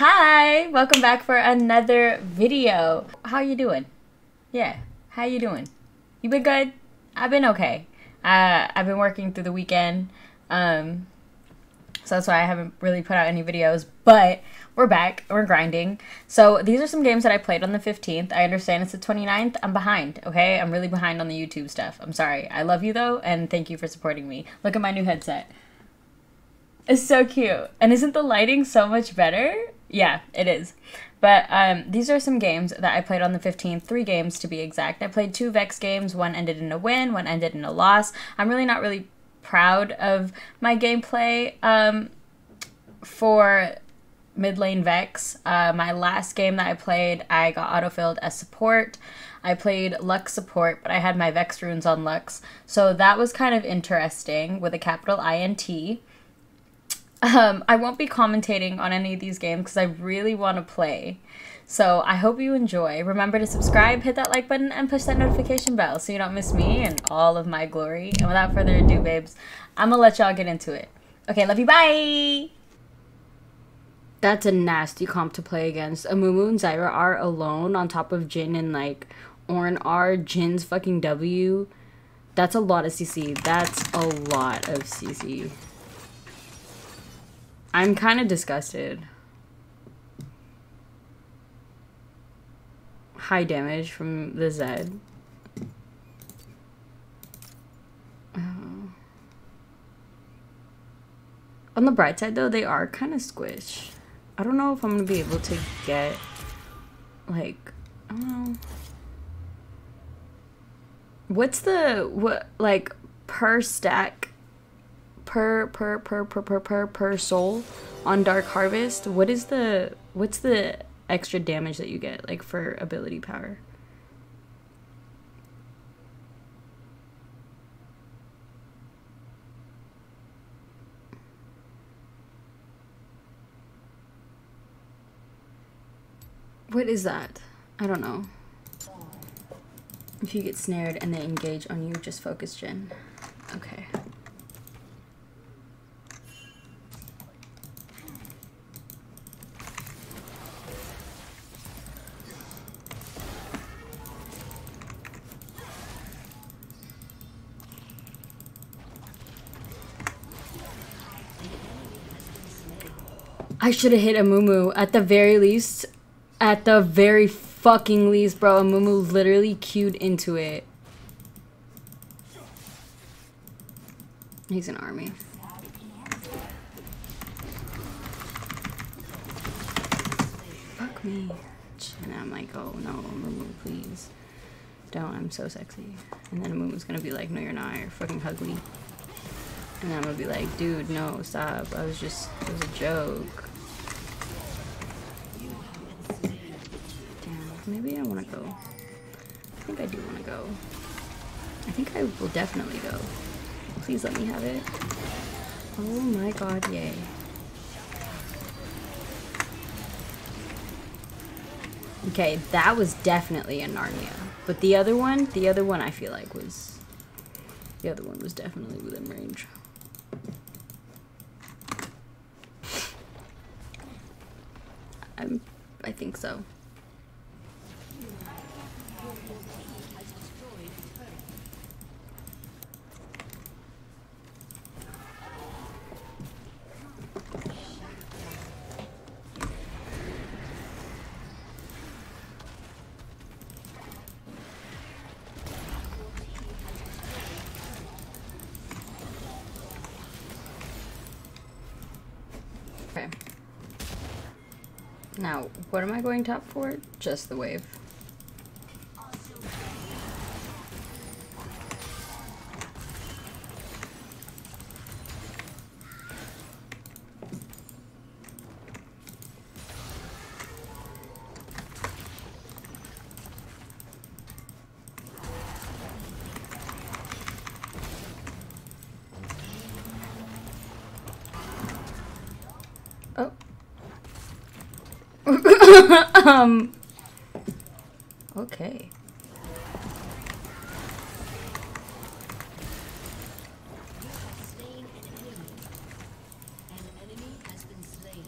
Hi, welcome back for another video. How you doing? Yeah, how you doing? You been good? I've been okay. I've been working through the weekend, so that's why I haven't really put out any videos, but we're back, we're grinding. So these are some games that I played on the 15th. I understand it's the 29th. I'm behind, okay? I'm really behind on the YouTube stuff. I'm sorry. I love you though, and thank you for supporting me. Look at my new headset. It's so cute. And isn't the lighting so much better? Yeah, it is. But these are some games that I played on the 15th, 3 games to be exact. I played 2 Vex games, one ended in a win, one ended in a loss. I'm really not really proud of my gameplay for mid lane Vex. My last game that I played, I got autofilled as support. I played Lux support, but I had my Vex runes on Lux, so that was kind of interesting with a capital INT. I won't be commentating on any of these games because I really want to play. So I hope you enjoy. Remember to subscribe, hit that like button, and push that notification bell so you don't miss me and all of my glory. And without further ado, babes, I'm gonna let y'all get into it. Okay, love you, bye! That's a nasty comp to play against. Amumu and Zyra are alone on top of Jhin and, like, Orn are. Jhin's fucking W. That's a lot of CC. That's a lot of CC. I'm kind of disgusted. High damage from the Zed. On the bright side though, they are kind of squished. I don't know if I'm gonna be able to get, like, I don't know. What's the, what, like, per stack? Per soul on Dark Harvest, what is the, what's the extra damage that you get, like, for ability power? What is that? I don't know. If you get snared and they engage on you, just focus Jhin. Okay. I should have hit Amumu at the very least. At the very fucking least, bro. Amumu literally queued into it. He's an army. Fuck me. And I'm like, oh no, Amumu, please. Don't, I'm so sexy. And then Amumu's gonna be like, no, you're not. You're fucking ugly. And I'm gonna be like, dude, no, stop. I was just, it was a joke. Maybe I want to go. I think I do want to go. I think I will definitely go. Please let me have it. Oh my god, yay. Okay, that was definitely a Narnia. But the other one I feel like was... The other one was definitely within range. I think so. Okay. Now, what am I going top for? Just the wave. Oh. Okay. An enemy has been slain.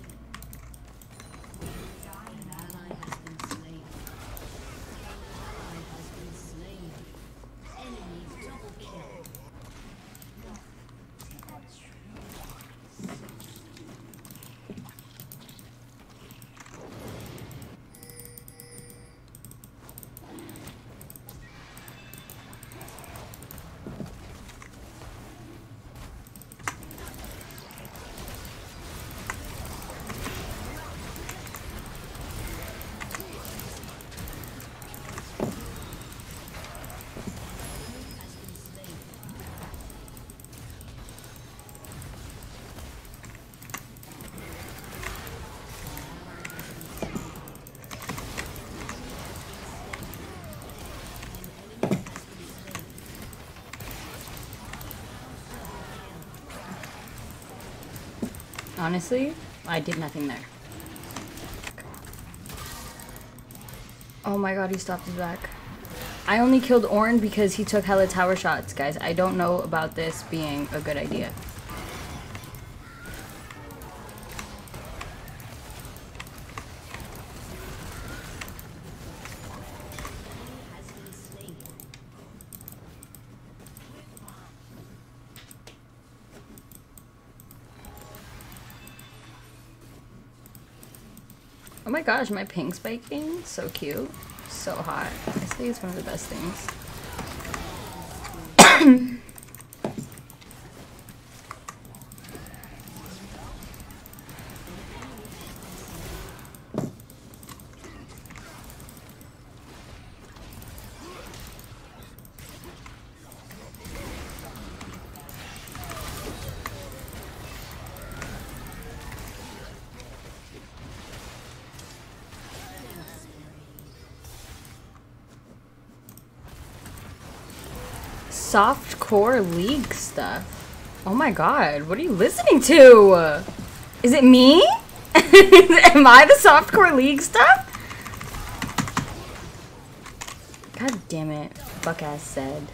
Honestly, I did nothing there. Oh my god, he stopped his back. I only killed Orn because he took hella tower shots, guys. I don't know about this being a good idea. Oh my gosh, my ping spiking, so cute, so hot. I think it's one of the best things. Soft core league stuff. Oh my god, what are you listening to? Is it me? Am I the soft core league stuff? God damn it, fuck ass Zed.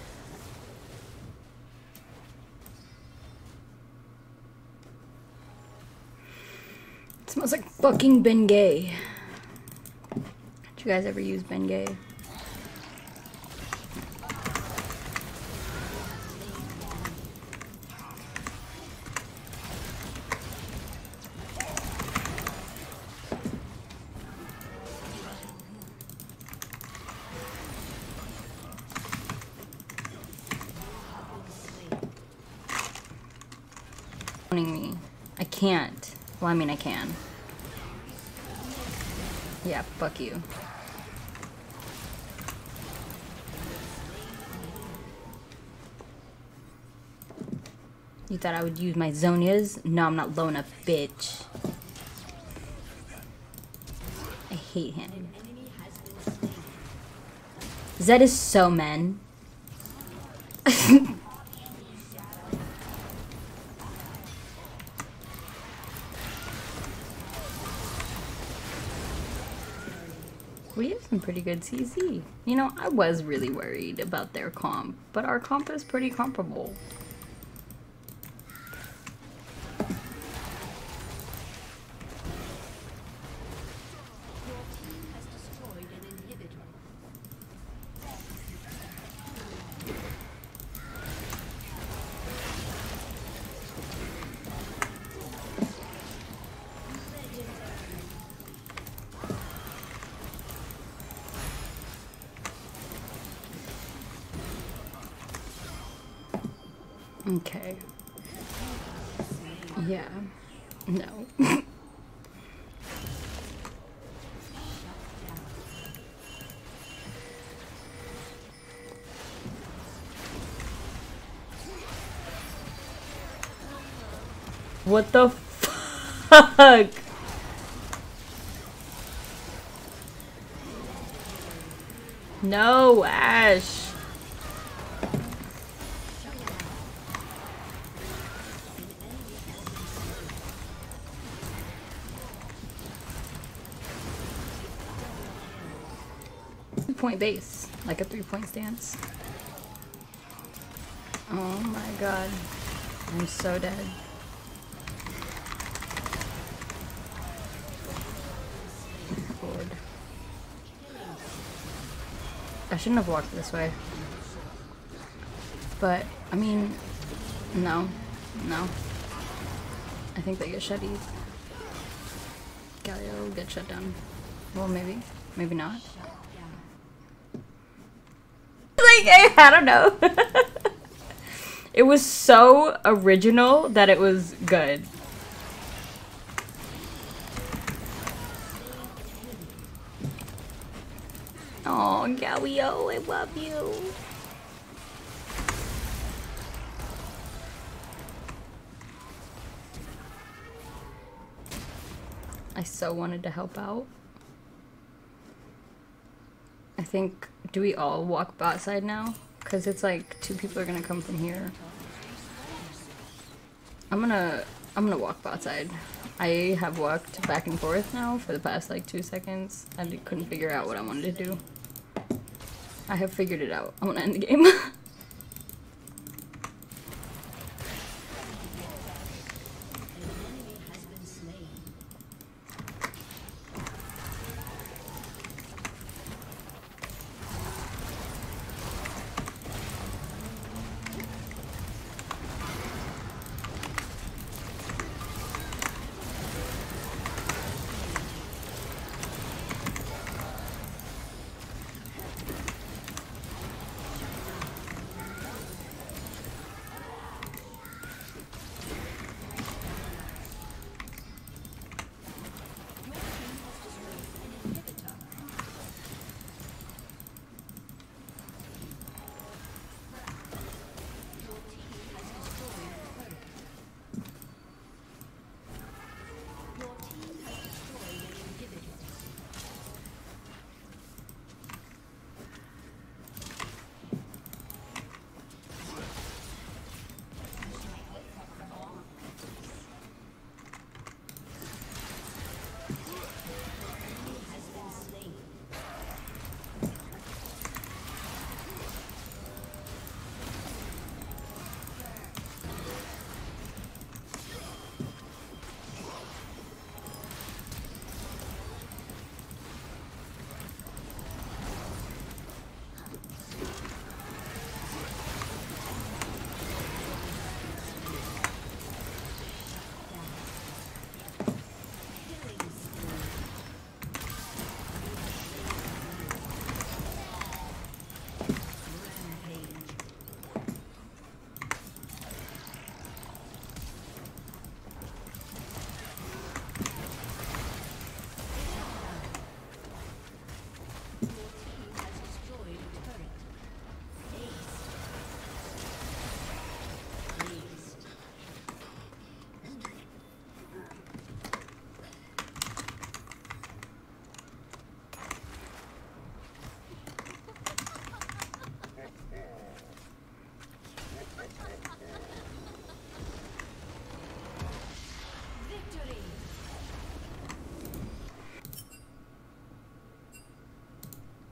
It smells like fucking Bengay. Did you guys ever use Bengay? Can't. Well, I mean, I can. Yeah, fuck you. You thought I would use my Zhonya's? No, I'm not low enough, bitch. I hate him. Zed is so men. We have some pretty good CC. You know, I was really worried about their comp, but our comp is pretty comparable. Okay. Yeah. No. What the fuck? No, Ash. Point base, like a 3-point stance. Oh my god, I'm so dead. Lord. I shouldn't have walked this way, but I mean, no. I think they get shutty. Galio will get shut down. Well, maybe not. I don't know. It was so original that it was good. Oh, Galio, I love you. I so wanted to help out. I think, do we all walk bot side now? Because it's like two people are gonna come from here. I'm gonna I'm gonna walk outside. I have walked back and forth now for the past like 2 seconds. I couldn't figure out what I wanted to do. I have figured it out. I wanna end the game.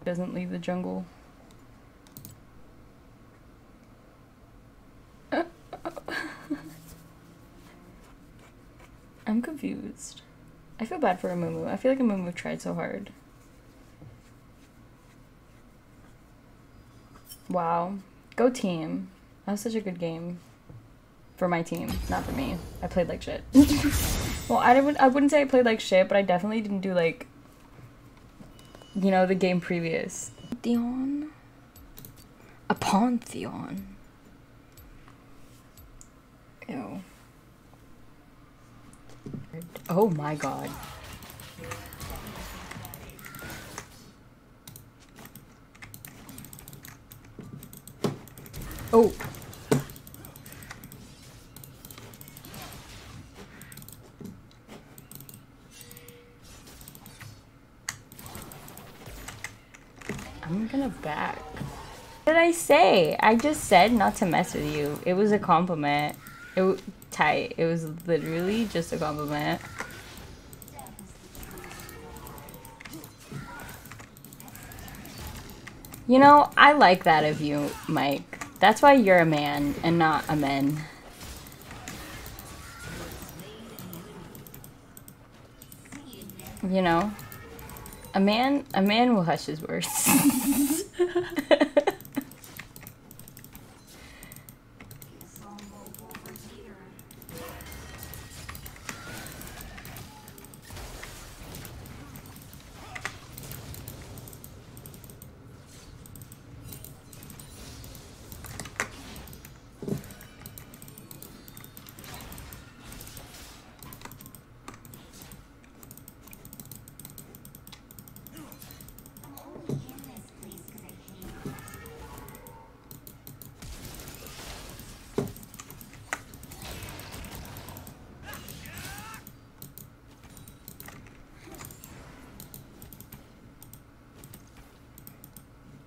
Doesn't leave the jungle. I'm confused. I feel bad for Amumu. I feel like Amumu tried so hard. Wow. Go team. That was such a good game. For my team, not for me. I played like shit. Well, I wouldn't say I played like shit, but I definitely didn't do like, you know, the game previous. Pantheon? A Pantheon. Ew. Oh my god. Oh. I'm gonna back. What did I say? I just said not to mess with you. It was a compliment. It was tight. It was literally just a compliment. You know, I like that of you, Mike. That's why you're a man and not a men. You know? A man will hush his words.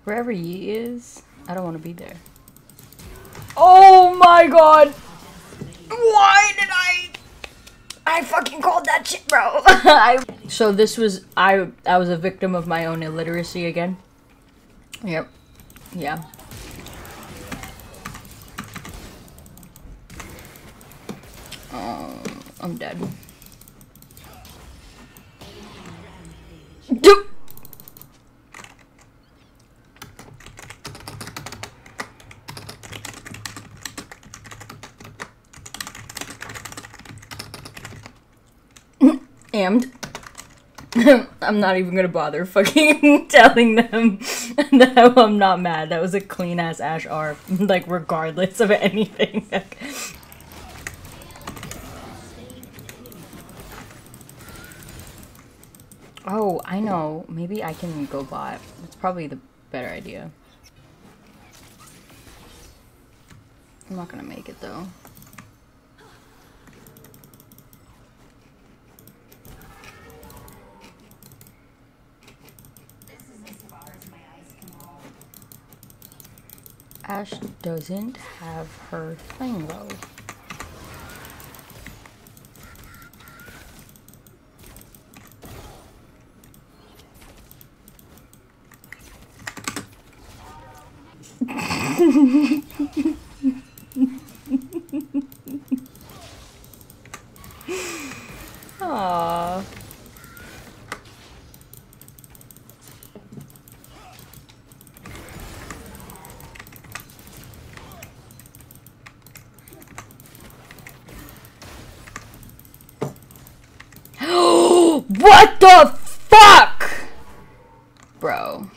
Wherever he is, I don't want to be there. Oh my god! Why did I I fucking called that shit, bro. So this was, I was a victim of my own illiteracy again. Yep. Yeah. I'm dead. Dude. And I'm not even gonna bother fucking telling them that I'm not mad. That was a clean ass Ash R, like regardless of anything. Oh, I know. Maybe I can go bot. That's probably the better idea. I'm not gonna make it though. Ash doesn't have her thing though. Aww. What the fuck? Bro.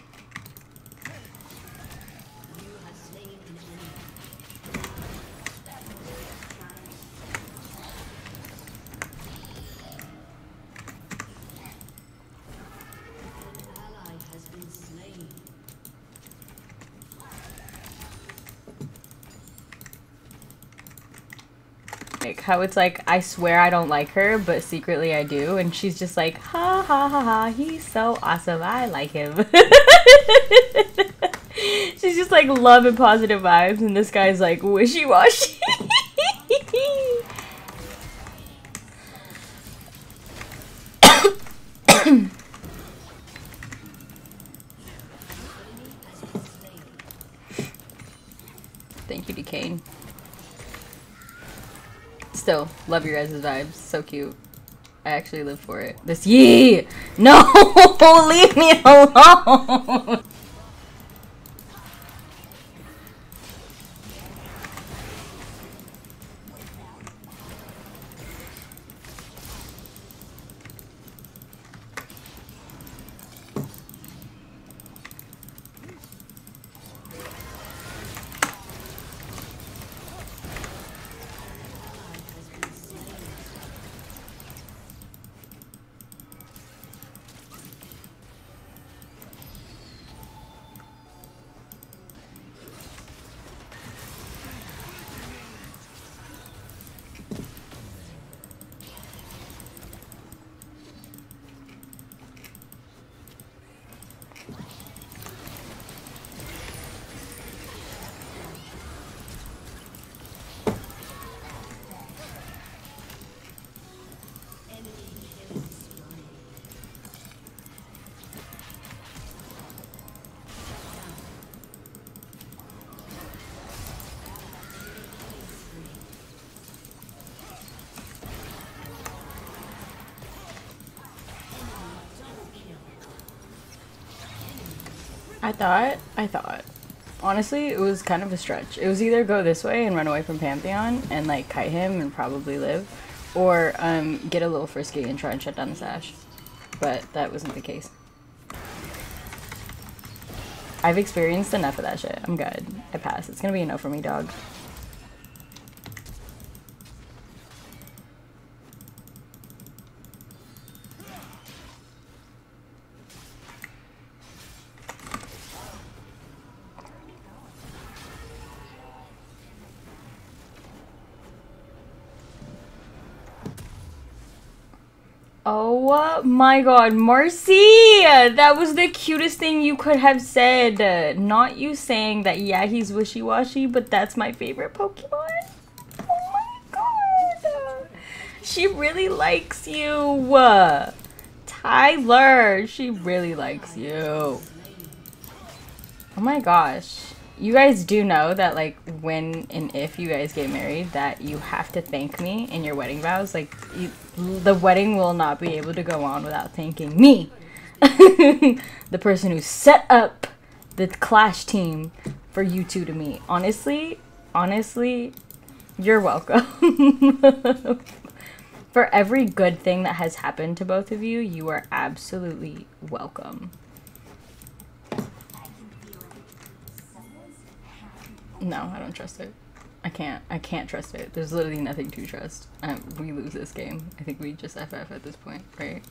How it's like, I swear I don't like her, but secretly I do, and she's just like, ha ha ha ha, he's so awesome, I like him. She's just like love and positive vibes, and this guy's like wishy-washy. Thank you, Decane. Still, love your guys' vibes. So cute. I actually live for it. This yee! No! Leave me alone! I thought. Honestly, it was kind of a stretch. It was either go this way and run away from Pantheon and like kite him and probably live, or get a little frisky and try and shut down the Sash. But that wasn't the case. I've experienced enough of that shit. I'm good. I pass. It's gonna be enough for me, dog. Oh my god, Marcy! That was the cutest thing you could have said. Not you saying that, yeah, he's wishy-washy, but that's my favorite Pokemon. Oh my god! She really likes you. Tyler, she really likes you. Oh my gosh. You guys do know that, like, when and if you guys get married, that you have to thank me in your wedding vows. Like, the wedding will not be able to go on without thanking me. The person who set up the clash team for you two to meet. Honestly, you're welcome. For every good thing that has happened to both of you, you are absolutely welcome. No, I don't trust it. I can't trust it. There's literally nothing to trust. We lose this game. I think we just FF at this point, right?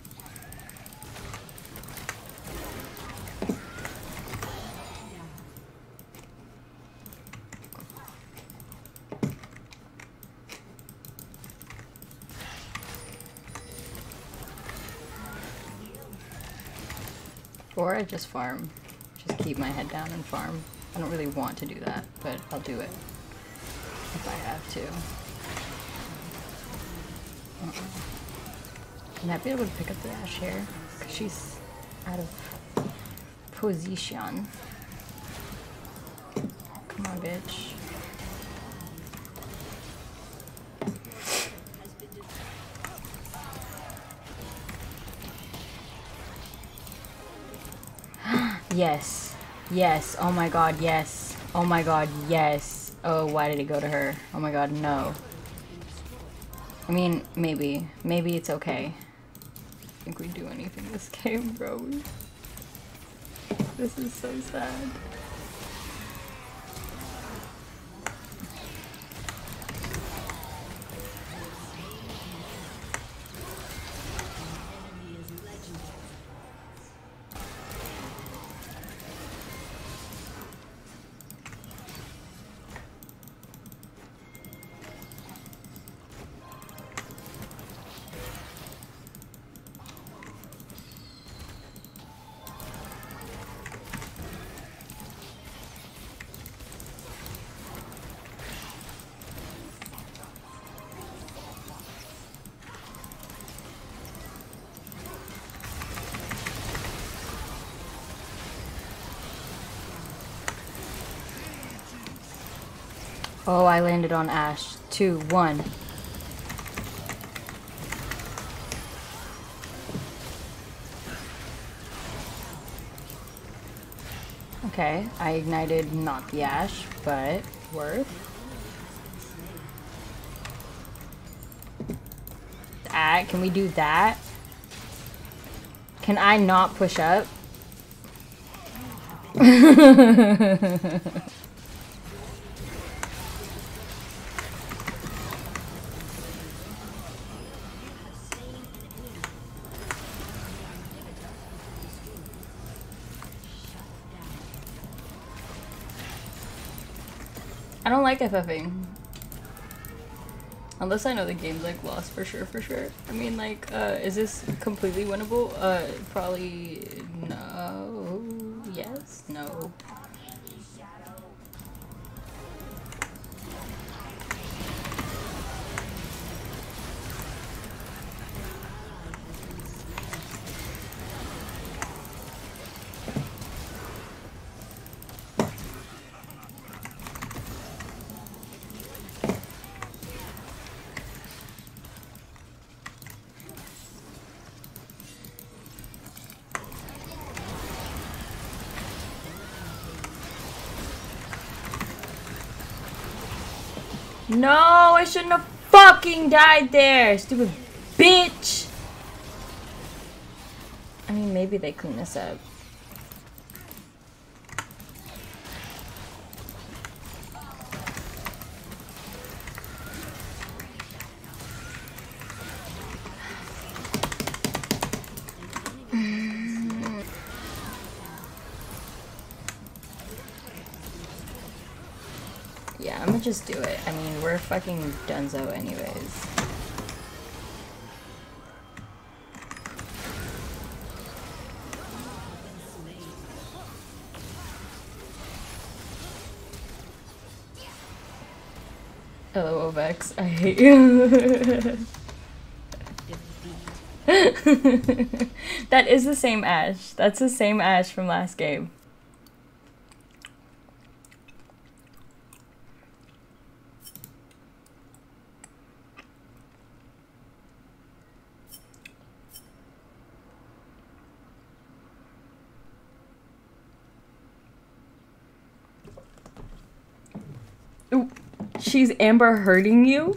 Or I just farm. Just keep my head down and farm. I don't really want to do that, but I'll do it if I have to. And I'd be able to pick up the Ashe here because she's out of position. Come on, bitch. Yes. Yes. Oh my god, yes. Oh my god, yes. Oh, why did it go to her? Oh my god, no. I mean, maybe. Maybe it's okay. I don't think we do anything this game, bro. This is so sad. Oh, I landed on Ashe. 2-1. Okay, I ignited not the Ashe, but worth. That, can we do that? Can I not push up? I don't like FFing. Unless I know the game's like lost for sure. I mean, like, is this completely winnable? Probably no. Yes? No. No, I shouldn't have fucking died there, stupid bitch! I mean, maybe they clean this up. Yeah, I'm gonna just do it. I mean, we're fucking donezo anyways. LOL Vex, I hate you. That is the same Ashe. That's the same Ashe from last game. Ooh, she's Amber hurting you?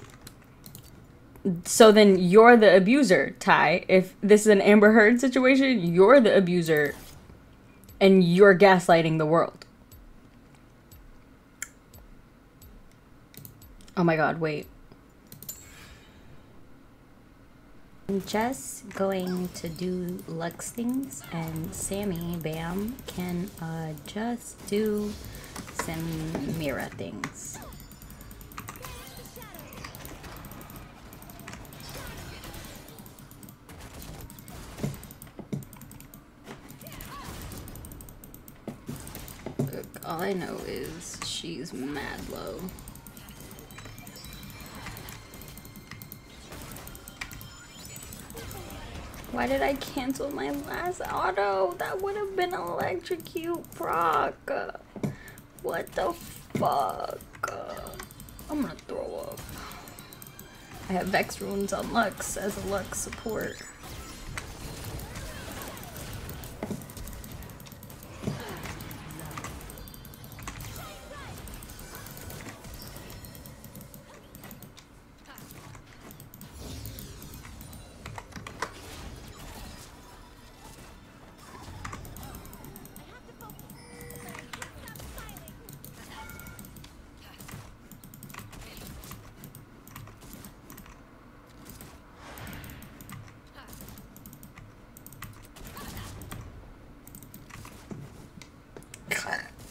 So then you're the abuser, Ty. If this is an Amber Heard situation, you're the abuser and you're gaslighting the world. Oh my god, wait. I'm just going to do Lux things and Sammy, bam, can just do Samira things. All I know is she's mad low. Why did I cancel my last auto? That would have been electrocute proc. What the fuck? I'm gonna throw up. I have Vex runes on Lux as a Lux support.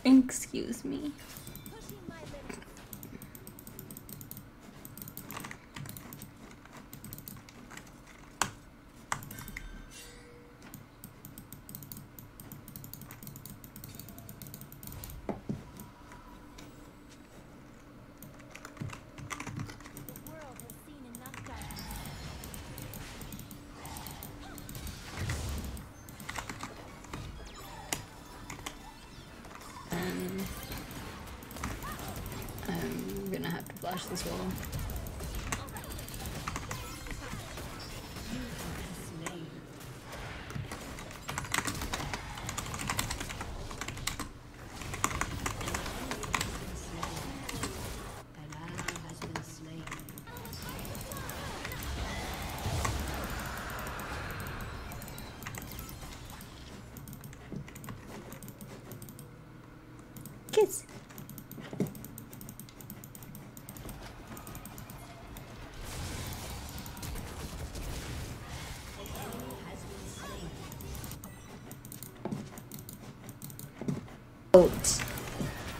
Excuse me. As well. Kiss. Oats. I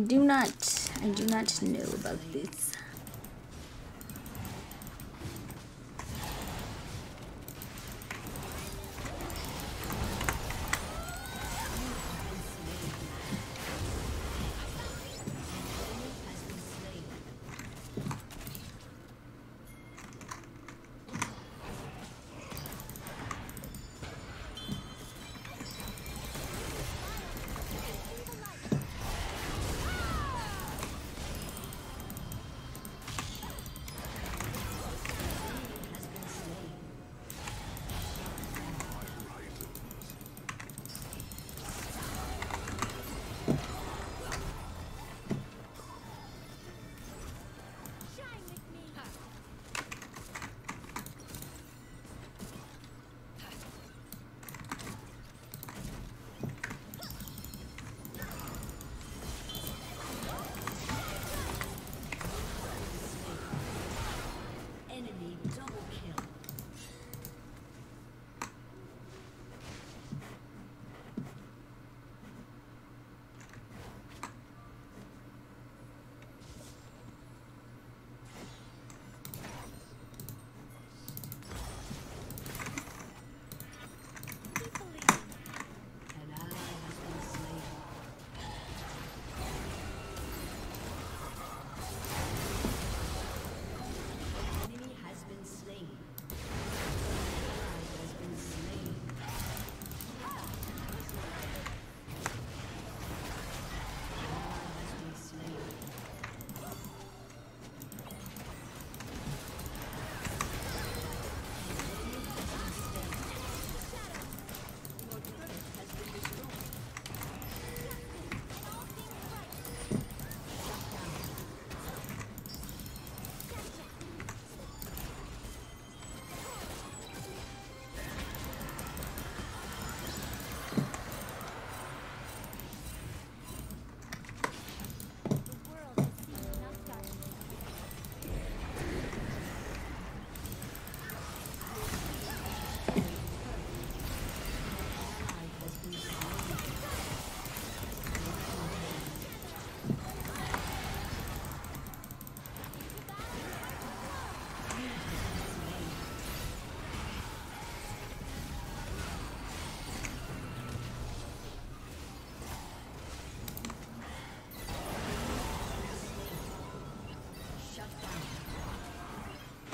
do not know about this.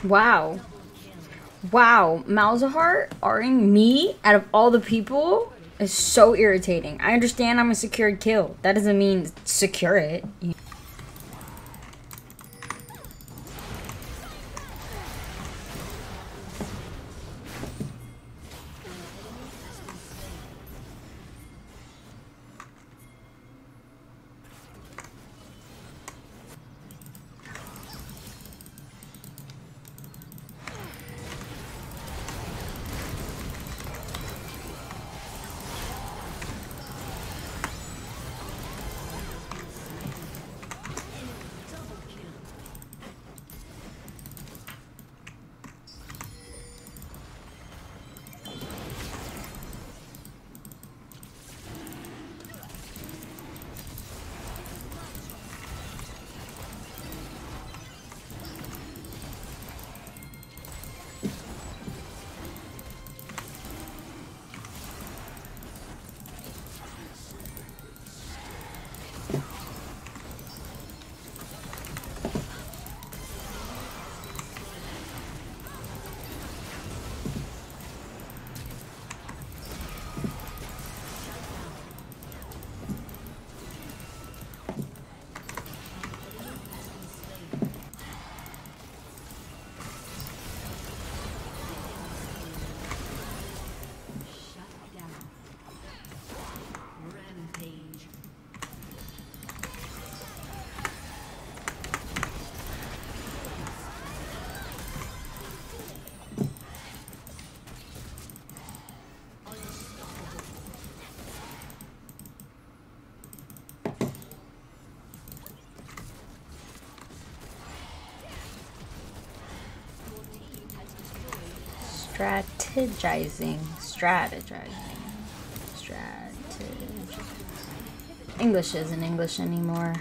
Wow. Wow. Malzahar R-ing me out of all the people is so irritating. I understand I'm a secured kill. That doesn't mean secure it. Strategizing. English isn't English anymore.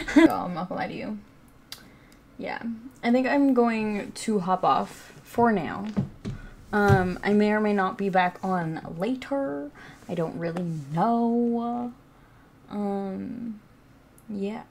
I'm not gonna lie to you. Yeah, I think I'm going to hop off for now. I may or may not be back on later. I don't really know. Yeah.